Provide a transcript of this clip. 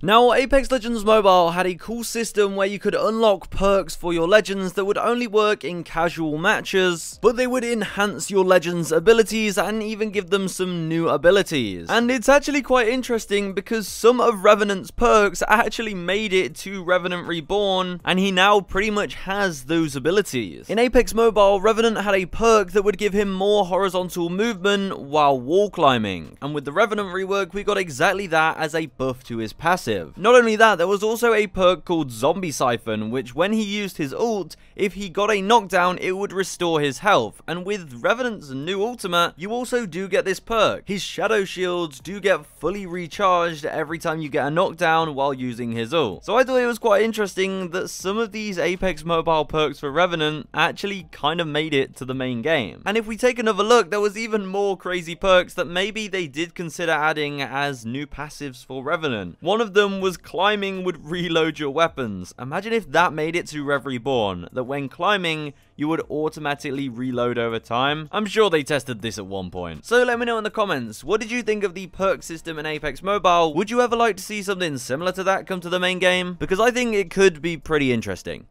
Now, Apex Legends Mobile had a cool system where you could unlock perks for your legends that would only work in casual matches, but they would enhance your legends' abilities and even give them some new abilities. And it's actually quite interesting because some of Revenant's perks actually made it to Revenant Reborn, and he now pretty much has those abilities. In Apex Mobile, Revenant had a perk that would give him more horizontal movement while wall climbing, and with the Revenant rework, we got exactly that as a buff to his passive. Not only that, there was also a perk called Zombie Siphon, which when he used his ult, if he got a knockdown, it would restore his health. And with Revenant's new ultimate, you also do get this perk. His shadow shields do get fully recharged every time you get a knockdown while using his ult. So I thought it was quite interesting that some of these Apex Mobile perks for Revenant actually kind of made it to the main game. And if we take another look, there was even more crazy perks that maybe they did consider adding as new passives for Revenant. One of them was climbing would reload your weapons. Imagine if that made it to Rev Reborn, that when climbing, you would automatically reload over time. I'm sure they tested this at one point. So let me know in the comments, what did you think of the perk system in Apex Mobile? Would you ever like to see something similar to that come to the main game? Because I think it could be pretty interesting.